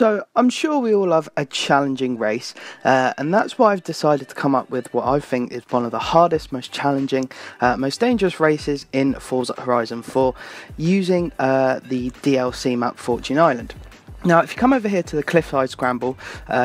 So I'm sure we all love a challenging race, and that's why I've decided to come up with what I think is one of the hardest, most challenging, most dangerous races in Forza Horizon 4 using the DLC map Fortune Island. Now, if you come over here to the Cliffside Scramble,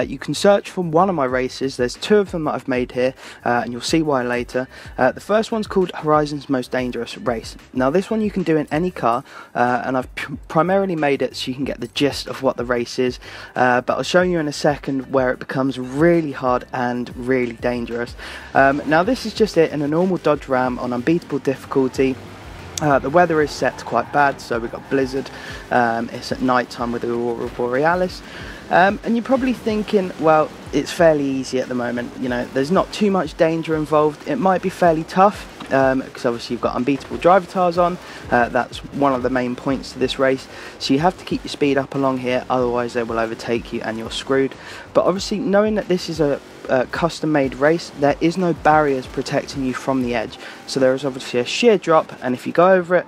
you can search for one of my races. There's two of them that I've made here, and you'll see why later. The first one's called Horizon's Most Dangerous Race. Now, this one you can do in any car, and I've primarily made it so you can get the gist of what the race is, but I'll show you in a second where it becomes really hard and really dangerous. Now, this is just it in a normal Dodge Ram on unbeatable difficulty. The weather is set to quite bad, so we've got blizzard, it's at night time with the Aurora Borealis, and you're probably thinking, well, it's fairly easy at the moment, you know, there's not too much danger involved. It might be fairly tough, because obviously you've got unbeatable driver tires on, that's one of the main points to this race, so you have to keep your speed up along here, otherwise they will overtake you and you're screwed. But obviously, knowing that this is a custom made race, there is no barriers protecting you from the edge, so there is obviously a sheer drop, and if you go over it,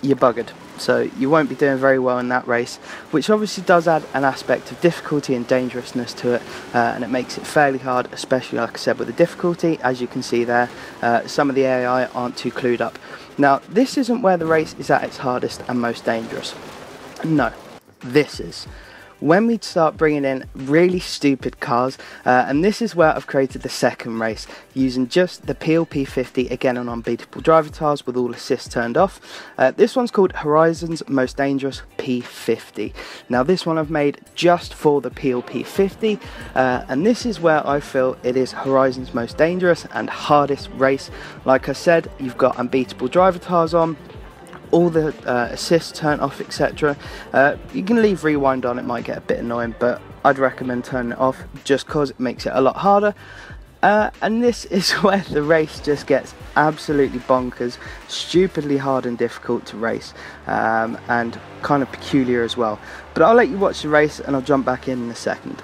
you're buggered, so you won't be doing very well in that race, which obviously does add an aspect of difficulty and dangerousness to it, and it makes it fairly hard, especially, like I said, with the difficulty. As you can see there, some of the AI aren't too clued up. Now, this isn't where the race is at its hardest and most dangerous. No, this is when we start bringing in really stupid cars, and this is where I've created the second race using just the PLP50, again on unbeatable driver tires with all assists turned off. This one's called Horizon's Most Dangerous P50. Now, this one I've made just for the PLP50, and this is where I feel it is Horizon's most dangerous and hardest race. Like I said, you've got unbeatable driver tires on, all the assists turn off, etc. You can leave rewind on, it might get a bit annoying, but I'd recommend turning it off just because it makes it a lot harder. And this is where the race just gets absolutely bonkers, stupidly hard and difficult to race, and kind of peculiar as well. But I'll let you watch the race and I'll jump back in a second.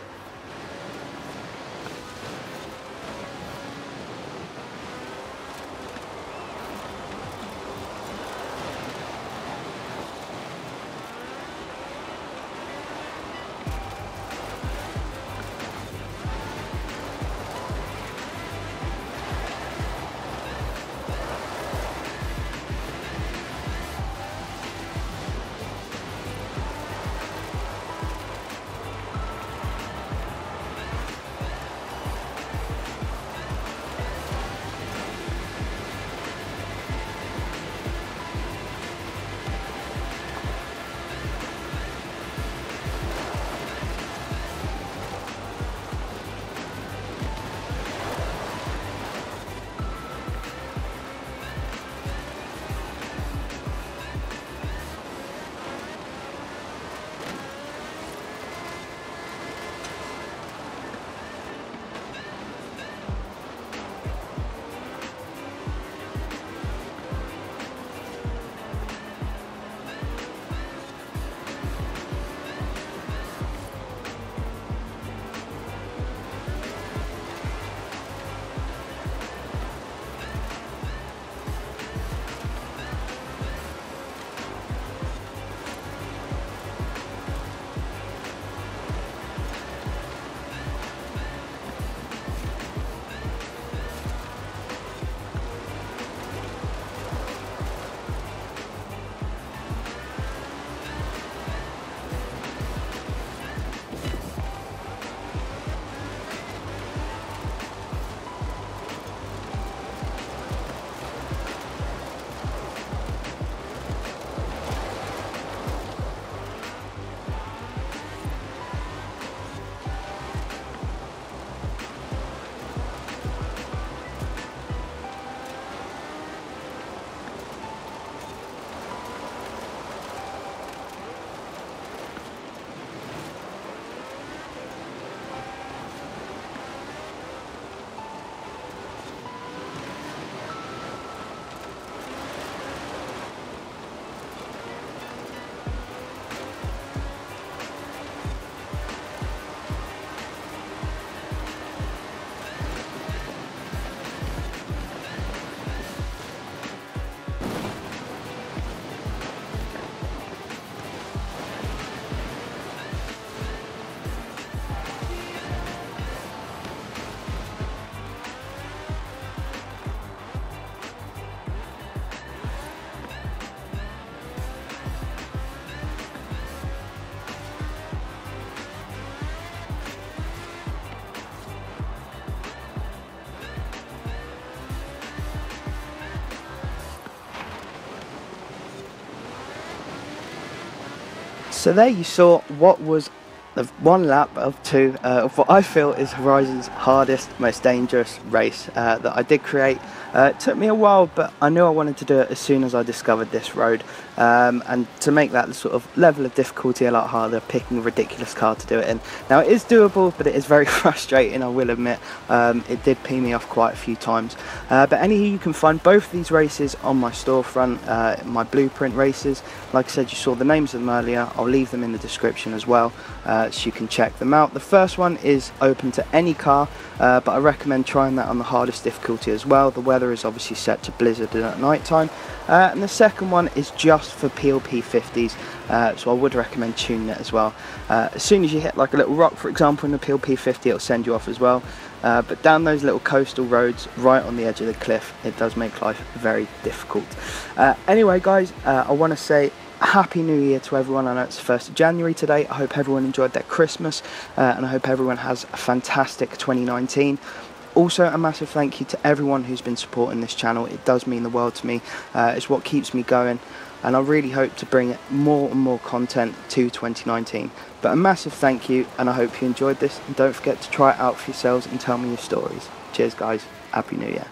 So there you saw what was the one lap of two of what I feel is Horizon's hardest, most dangerous race that I did create. It took me a while, but I knew I wanted to do it as soon as I discovered this road, and to make that sort of level of difficulty a lot harder, picking a ridiculous car to do it in. Now it is doable, but it is very frustrating, I will admit. It did pee me off quite a few times, but anyhow, you can find both of these races on my storefront, my blueprint races. Like I said, you saw the names of them earlier. I'll leave them in the description as well, so you can check them out. The first one is open to any car, but I recommend trying that on the hardest difficulty as well. The weather is obviously set to blizzard at night time, and the second one is just for PLP50s, so I would recommend tuning it as well. As soon as you hit like a little rock, for example, in the PLP50, it'll send you off as well, but down those little coastal roads right on the edge of the cliff, it does make life very difficult. Anyway guys, I want to say Happy New Year to everyone. I know it's the 1st of January today. I hope everyone enjoyed their Christmas, and I hope everyone has a fantastic 2019. Also, a massive thank you to everyone who's been supporting this channel. It does mean the world to me. It's what keeps me going, and I really hope to bring more and more content to 2019. But a massive thank you, and I hope you enjoyed this, and don't forget to try it out for yourselves and tell me your stories. Cheers guys, Happy New Year.